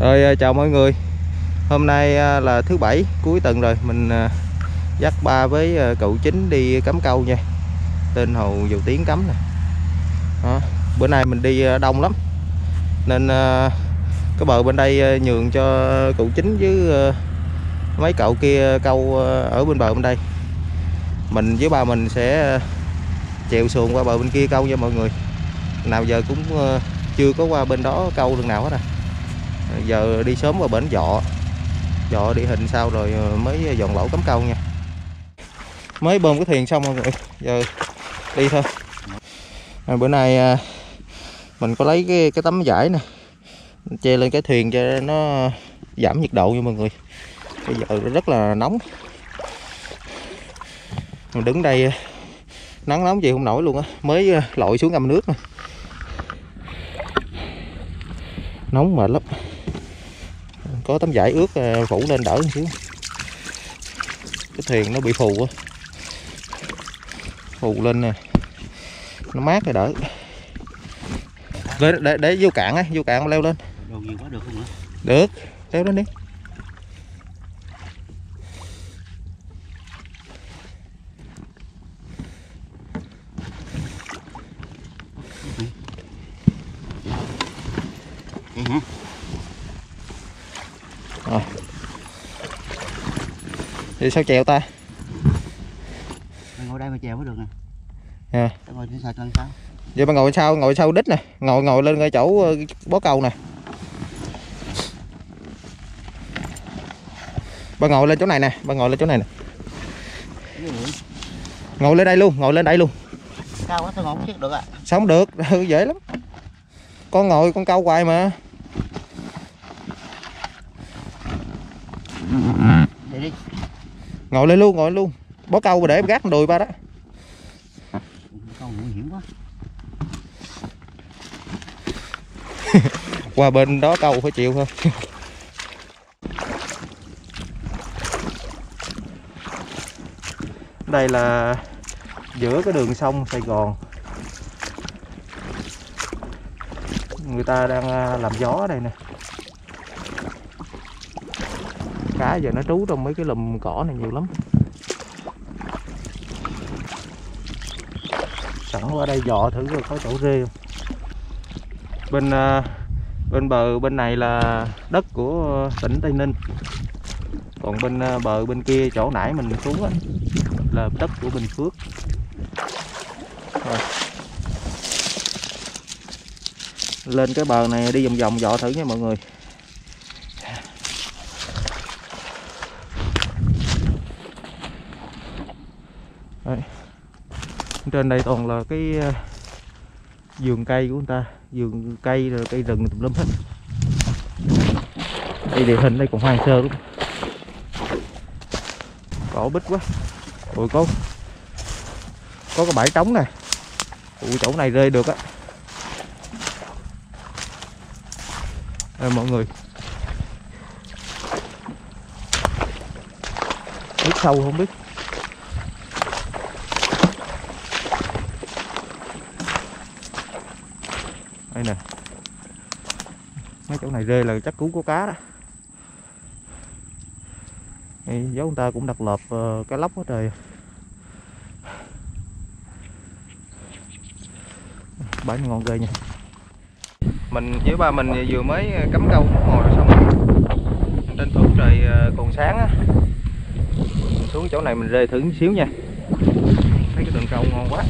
Rồi chào mọi người. Hôm nay là thứ bảy cuối tuần rồi, mình dắt ba với cậu Chính đi cắm câu nha. Tên hồ Dầu Tiếng cắm nè. Bữa nay mình đi đông lắm nên cái bờ bên đây nhường cho cậu Chính với mấy cậu kia câu ở bên bờ bên đây. Mình với ba mình sẽ chèo xuồng qua bờ bên kia câu nha mọi người. Nào giờ cũng chưa có qua bên đó câu lần nào hết à. Giờ đi sớm qua bển dọ địa hình sau rồi mới dọn lỗ cắm câu nha. Mới bơm cái thuyền xong mọi người, giờ đi thôi. Bữa nay mình có lấy cái tấm vải nè che lên cái thuyền cho nó giảm nhiệt độ nha mọi người. Bây giờ rất là nóng, mình đứng đây nắng nóng gì không nổi luôn á, mới lội xuống ngâm nước nè. Nóng mệt lắm, có tấm vải ướt phủ lên đỡ một xíu. Cái thuyền nó bị phù quá, phù lên nè, nó mát rồi đỡ. Để vô cạn á, vô cạn leo lên. Đồ nhiều quá được không hả? Được, leo lên đi. Vậy sao chèo ta? Mày ngồi đây mà chèo mới được nè. Yeah. Ngồi trên sạch lần sau. Vậy mà ngồi sau đít nè, ngồi lên ngay chỗ bó câu nè. Bà ngồi lên chỗ này nè, bà ngồi lên chỗ này nè. Ngồi lên đây luôn, ngồi lên đây luôn. Cao quá tôi ngồi không chết được ạ. À. Sao không được, dễ lắm. Con ngồi con câu hoài mà. Để đi. Ngồi lên luôn, ngồi lên luôn. Bó câu mà để gác đùi ba đó. Câu nguy hiểm quá. Qua bên đó câu phải chịu thôi. Đây là giữa cái đường sông Sài Gòn. Người ta đang làm gió ở đây nè. Cá giờ nó trú trong mấy cái lùm cỏ này nhiều lắm. Sẵn qua đây dò thử coi có chỗ rê không. Bên bờ bên này là đất của tỉnh Tây Ninh. Còn bên bờ bên kia chỗ nãy mình xuống á là đất của Bình Phước. Rồi. Lên cái bờ này đi vòng vòng dọ thử nha mọi người. Đấy. Trên đây toàn là cái vườn cây của người ta, vườn cây rồi cây rừng tùm lum hết. Đây địa hình đây còn hoang sơ lắm, cỏ bít quá. Ủa có cái bãi trống nè. Ủa chỗ này rơi được á. Đây, mọi người, nước sâu không biết. Đây nè, mấy chỗ này rê là chắc cứu có cá đó. Đây, dấu người ta cũng đặt lợp cá lóc quá trời. Bãi ngon ghê nha. Mình với ba mình vừa mới cắm câu ngồi rồi xong. Tranh thủ trời còn sáng á, mình xuống chỗ này mình rê thử một xíu nha. Thấy cái đường câu ngon quá.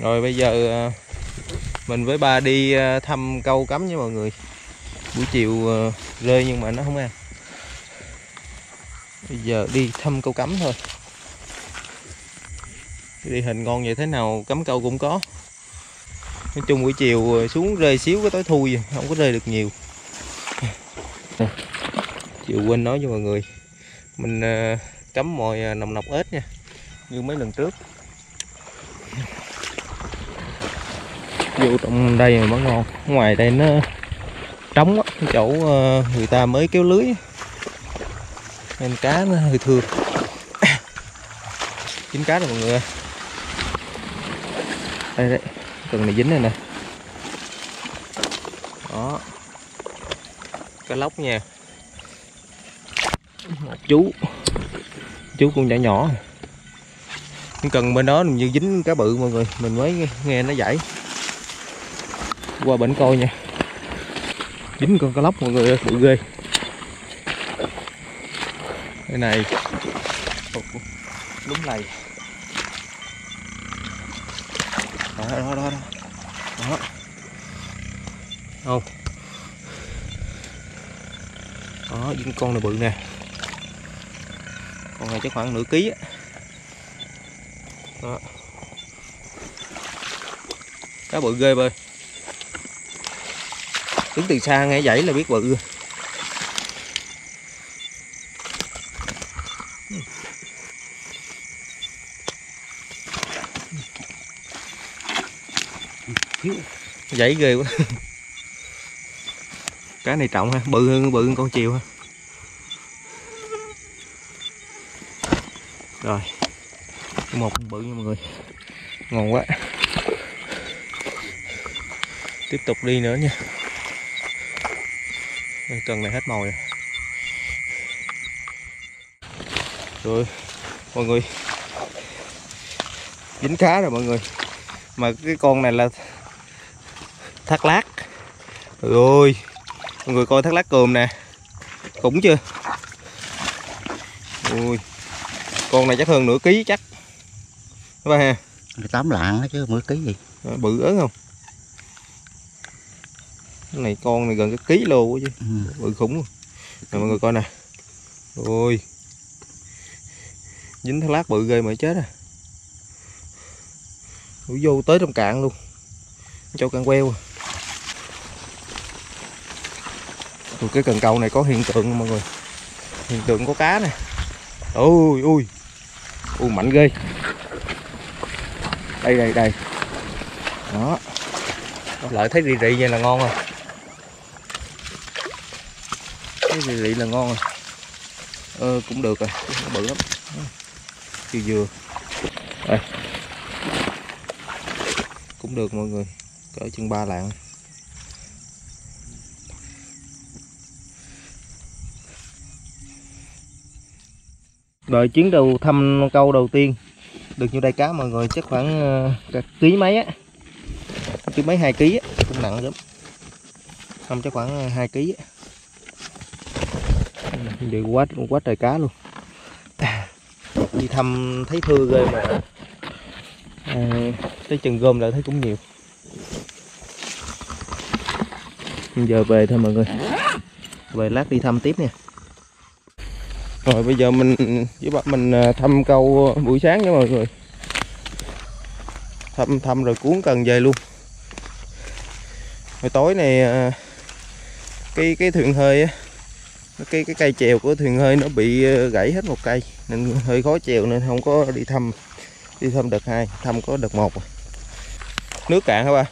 Rồi bây giờ mình với ba đi thăm câu cắm nha mọi người. Buổi chiều rơi nhưng mà nó không ăn. Bây giờ đi thăm câu cắm thôi. Địa hình ngon vậy thế nào cắm câu cũng có. Nói chung buổi chiều xuống rơi xíu cái tối thui rồi, không có rơi được nhiều. Chiều quên nói cho mọi người, mình cắm mồi nòng nọc ếch nha, như mấy lần trước. Vô trong đây mà ngon. Ngoài đây nó trống á, chỗ người ta mới kéo lưới nên cá nó hơi thừa. Dính cá rồi mọi người ơi. Đây đấy, cần này dính này nè. Đó, cá lóc nha. Chú con nhỏ nhỏ. Cần bên đó như dính cá bự mọi người, mình mới nghe nó dãy. Qua bệnh coi nha. Dính con cá lóc mọi người ơi, bự ghê. Đây này. Đúng này. Đó. Đó. Không. Đó, dính con này bự nè. Con này chắc khoảng nửa ký á. Đó. Cá bự ghê bơi. Đứng từ xa nghe dãy là biết bự. Dãy ghê quá. Cái này trọng ha, bự hơn con chiều ha. Rồi. Một bự nha mọi người. Ngon quá. Tiếp tục đi nữa nha. Cần này hết mồi rồi. Rồi mọi người. Dính cá rồi mọi người. Mà cái con này là thác lát. Trời ơi, mọi người coi thác lát cườm nè. Khủng chưa? Ui. Con này chắc hơn nửa ký chắc. Ba ha. 18 lạng đó chứ nửa ký gì. Bự ớn không? Cái này con này gần cái ký lô quá chứ. Bự khủng luôn. Nè mọi người coi nè. Ôi. Dính thác lát bự ghê mà chết à. Vô tới trong cạn luôn. Cho cạn queo. Rồi cái cần câu này có hiện tượng mọi người. Hiện tượng có cá nè. Ôi ui. Ui mạnh ghê. Đây. Đó. Lại thấy rì rì vậy là ngon rồi. Thấy rì rì là ngon rồi. Cũng được rồi, nó bự lắm. Chưa vừa. Đây. Cũng được mọi người. Cỡ chừng 3 lạng. Rồi chuyến đầu thăm câu đầu tiên được nhiêu đây cá mọi người, chắc khoảng ký mấy á, chứ mấy 2 kg á, cũng nặng lắm, không chắc khoảng 2 kg á, vậy quá trời cá luôn. Đi thăm thấy thưa ghê mà tới chừng gom lại thấy cũng nhiều. Bây giờ về thôi mọi người, về lát đi thăm tiếp nha. Rồi bây giờ mình thăm câu buổi sáng nha mọi người. Thăm rồi cuốn cần về luôn. Hồi tối này cái thuyền hơi á, cái cây chèo của thuyền hơi nó bị gãy hết một cây nên hơi khó chèo, nên không có đi thăm đợt 2, thăm có đợt 1 rồi. Nước cạn hả ba?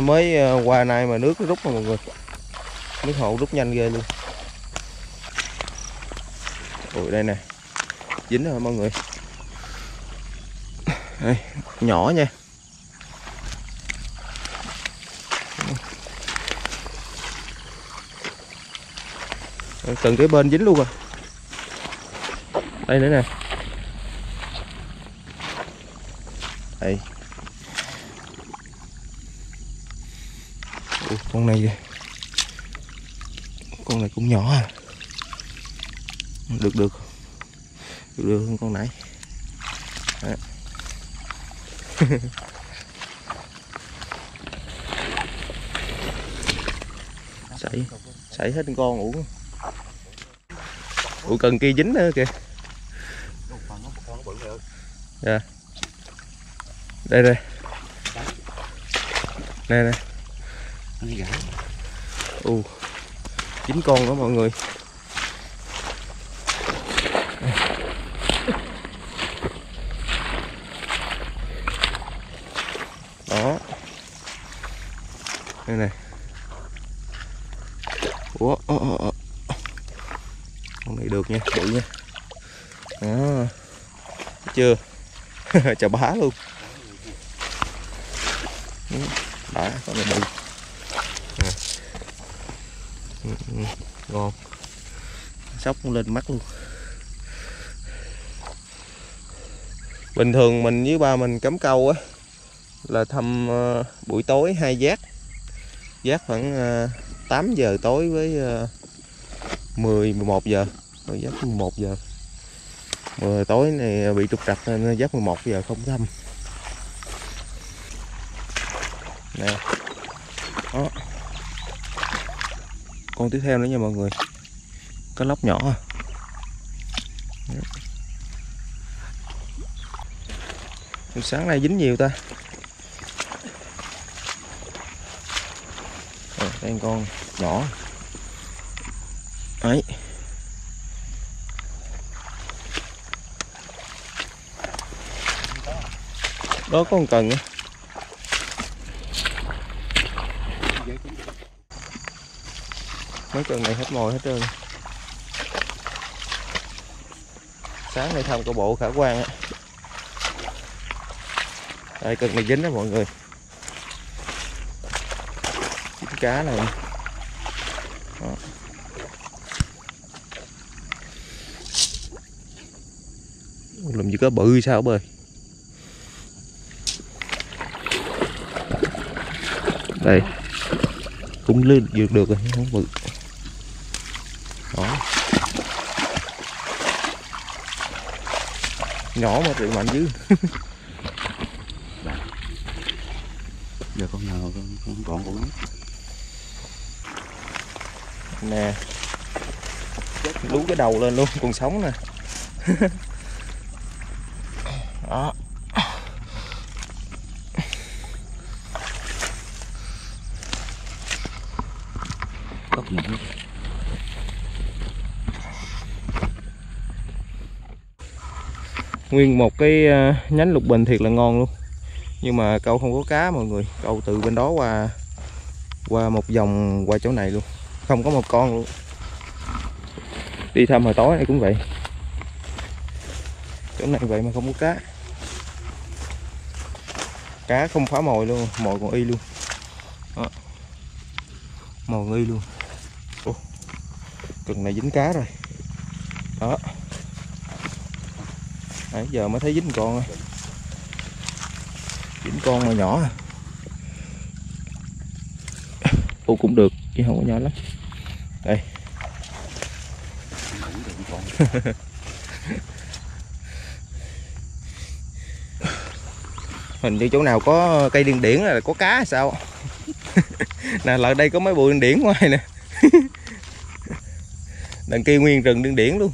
Mới qua nay mà nước nó rút rồi mọi người. Nước hộ rút nhanh ghê luôn. Ôi đây nè. Dính rồi mọi người. Đây, nhỏ nha. Cần cái bên dính luôn rồi. Đây nữa nè. Đây. Ủa, con này kìa. Con này cũng nhỏ à. Được hơn con nãy. Sảy hết con uổng. Ủa cần kia dính nữa kìa. Dạ. Đây. Nè. Ủa. 9 con đó mọi người. Đây này. Ủa, con này được nha, bự nha. Đó. Chưa. Chà bá luôn. Đó, con này bự. Ngon. Sóc lên mắt luôn. Bình thường mình với ba mình cắm câu á là thăm buổi tối hai giác. Giác khoảng 8 giờ tối với 11 giờ. Giác 11 giờ. Mười tối này bị trục trặc nên giác 11 giờ không thăm. Nè. Đó. Con tiếp theo nữa nha mọi người. Cá lóc nhỏ. Sáng nay dính nhiều ta. Đây con nhỏ. Đấy. Đó có con cần nữa. Mấy con này hết mồi hết trơn. Sáng nay thăm câu bộ khả quan á. Đây cần này dính đó mọi người. Dính cá này. Đó. Làm gì có bự sao bơi. Đây. Cũng lên được rồi, không bự. Đó. Nhỏ mà tự mạnh dữ. Giờ con nào con cũng nè, lú cái đầu lên luôn, còn sống nè. Đó. Nguyên một cái nhánh lục bình thiệt là ngon luôn. Nhưng mà câu không có cá mọi người. Câu từ bên đó qua một vòng qua chỗ này luôn. Không có một con luôn. Đi thăm hồi tối này cũng vậy. Chỗ này vậy mà không có cá. Cá không phá mồi luôn. Mồi còn y luôn. Đó. Mồi còn y luôn. Ồ, cần này dính cá rồi. Đó. Nãy giờ mới thấy dính con rồi. Dính con mà nhỏ à. Ô cũng được chứ không có nhỏ lắm. Đây. Hình như chỗ nào có cây điên điển là có cá sao. Nè lại đây có mấy bụi điên điển ngoài nè. Đằng kia nguyên rừng điên điển luôn.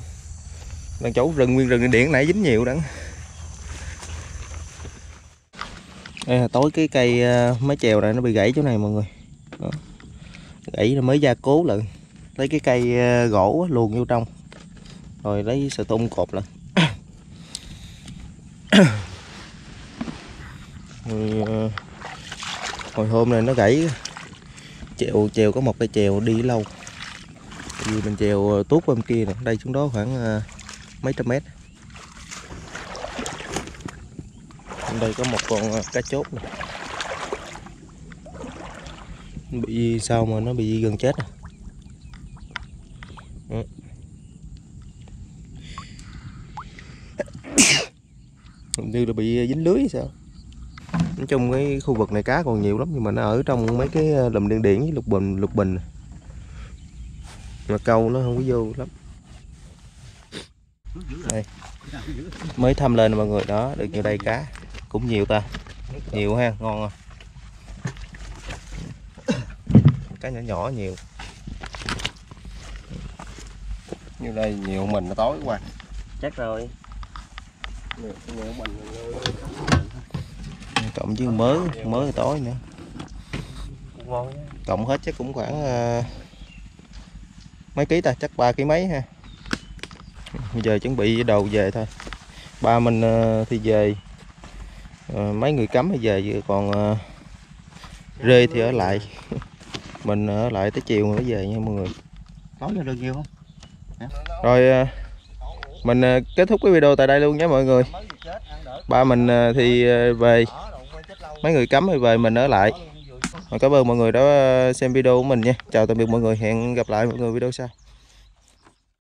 Đằng chỗ rừng nguyên rừng điên điển nãy dính nhiều đắng. Đây, tối cái cây mái chèo này nó bị gãy chỗ này mọi người. Đó. Gãy nó mới gia cố lại. Lấy cái cây gỗ luồn vô trong. Rồi lấy sợi tôn cột lại. Rồi, hồi hôm này nó gãy. Chèo có một cây chèo đi lâu. Vì mình chèo tuốt qua bên kia nè. Đây xuống đó khoảng mấy trăm mét. Đây có một con cá chốt này. Bị sao mà nó bị gần chết à? Hình như là bị dính lưới sao. Nói chung cái khu vực này cá còn nhiều lắm. Nhưng mà nó ở trong mấy cái lùm điên điển với lục bình này. Mà câu nó không có vô lắm. Đây. Mới thăm lên mọi người. Đó, được nhiều đây cá. Cũng nhiều ta. Nhiều ha, ngon không? Cá nhỏ nhỏ nhiều. Như đây nhiều mình nó tối quá. Chết rồi. Nhiều mình cộng với mới tối nữa. Ngon. Cộng hết chắc cũng khoảng mấy ký ta, chắc 3 ký mấy ha. Bây giờ chuẩn bị đầu về thôi. Ba mình thì về. Mấy người cắm thì về, còn Rê thì ở lại. Mình ở lại tới chiều mới về nha mọi người. Có được nhiều không? Hả? Rồi mình kết thúc cái video tại đây luôn nhé mọi người. Ba mình thì về, mấy người cấm thì về, mình ở lại. Cảm ơn mọi người đã xem video của mình nha. Chào tạm biệt mọi người, hẹn gặp lại mọi người video sau.